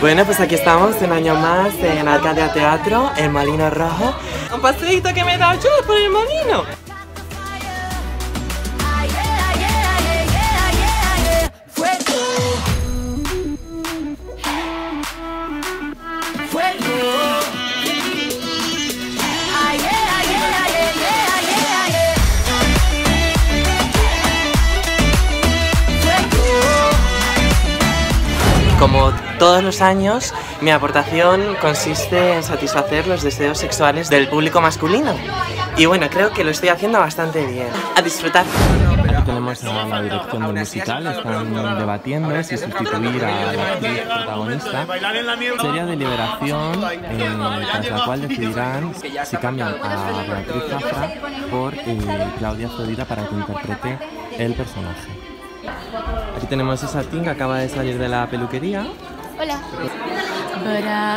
Bueno, pues aquí estamos un año más en Arcadia Teatro, el Moulin Rouge. Un paseíto que me he dado yo por el molino. Como todos los años, mi aportación consiste en satisfacer los deseos sexuales del público masculino. Y bueno, creo que lo estoy haciendo bastante bien. ¡A disfrutar! Aquí tenemos a la dirección del musical, están debatiendo si sustituir a la actriz protagonista. Sería deliberación tras la cual decidirán si cambian a Beatriz Caza por Claudia Afrodita para que interprete el personaje. Aquí tenemos a Sartín, que acaba de salir de la peluquería. Hola.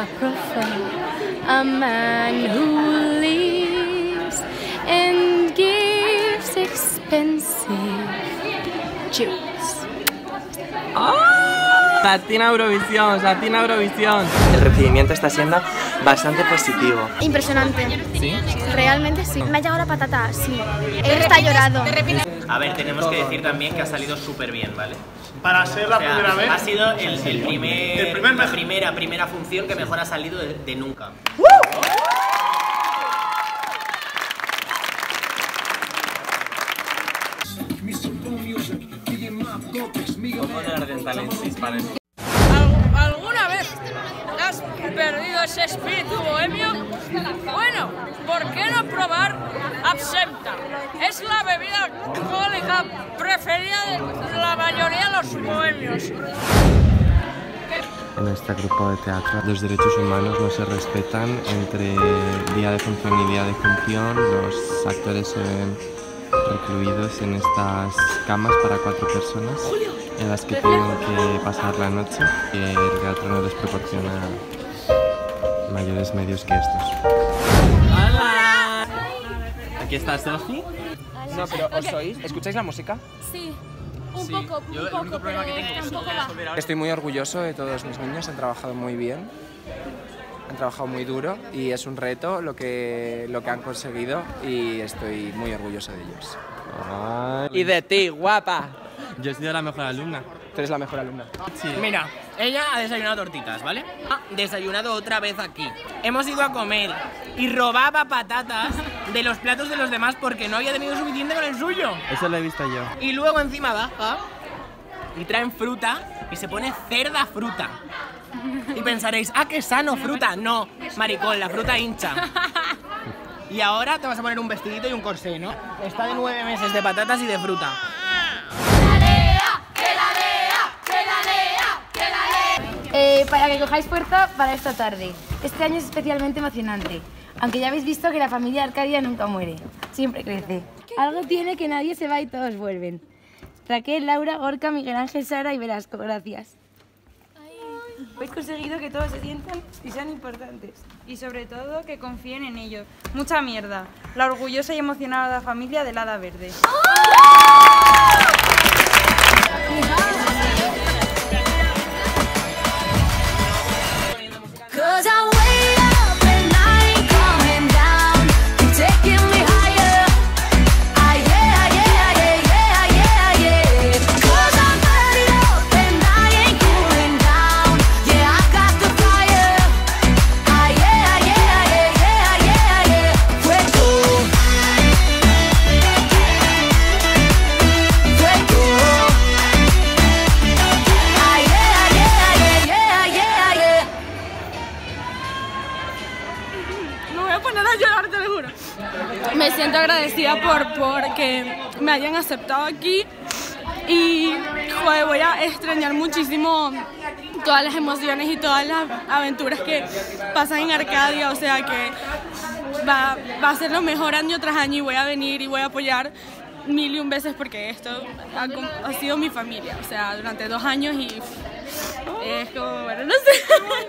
Latina Eurovisión, Latina Eurovisión. El recibimiento está siendo bastante positivo. Impresionante. ¿Sí? Realmente sí. Me ha llegado la patata, sí. Él está llorado. A ver, tenemos que decir también que ha salido súper bien, ¿vale? Para ser la primera vez. Ha sido la primera función que mejor ha salido de nunca. ¿Alguna vez has perdido ese espíritu bohemio? Bueno, ¿por qué no probar absenta? Es la bebida alcohólica preferida de la mayoría de los bohemios. En este grupo de teatro los derechos humanos no se respetan. Entre día de función y día de función los actores se ven recluidos en estas camas para 4 personas en las que tienen que pasar la noche, y el teatro no les proporciona mayores medios que estos. ¡Hola! Aquí está Sofi. No, pero ¿os oís? ¿Escucháis la música? Sí, un poco, pero tampoco va. Estoy muy orgulloso de todos mis niños, han trabajado muy bien, han trabajado muy duro y es un reto lo que han conseguido y estoy muy orgulloso de ellos. Ay. Y de ti, guapa. Yo he sido la mejor alumna. Tú eres la mejor alumna. Sí. Mira, ella ha desayunado tortitas, ¿vale? Ha desayunado otra vez aquí. Hemos ido a comer y robaba patatas de los platos de los demás porque no había tenido suficiente con el suyo. Eso lo he visto yo. Y luego encima baja y traen fruta y se pone cerda fruta. Y pensaréis, ah, qué sano, fruta. No, maricón, la fruta hincha. Y ahora te vas a poner un vestidito y un corsé, ¿no? Está de 9 meses de patatas y de fruta. Para que cojáis fuerza para esta tarde. Este año es especialmente emocionante, aunque ya habéis visto que la familia Arcadia nunca muere, siempre crece. Algo tiene que nadie se va y todos vuelven. Raquel, Laura, Gorka, Miguel Ángel, Sara y Velasco, gracias. Habéis conseguido que todos se sientan y sean importantes. Y sobre todo que confíen en ellos. Mucha mierda. La orgullosa y emocionada familia de Hada Verde. Me siento agradecida porque me hayan aceptado aquí y joder, voy a extrañar muchísimo todas las emociones y todas las aventuras que pasan en Arcadia, o sea que va a ser lo mejor año tras año y voy a venir y voy a apoyar 1000 y un veces porque esto ha sido mi familia, o sea, durante 2 años y es como, bueno, no sé.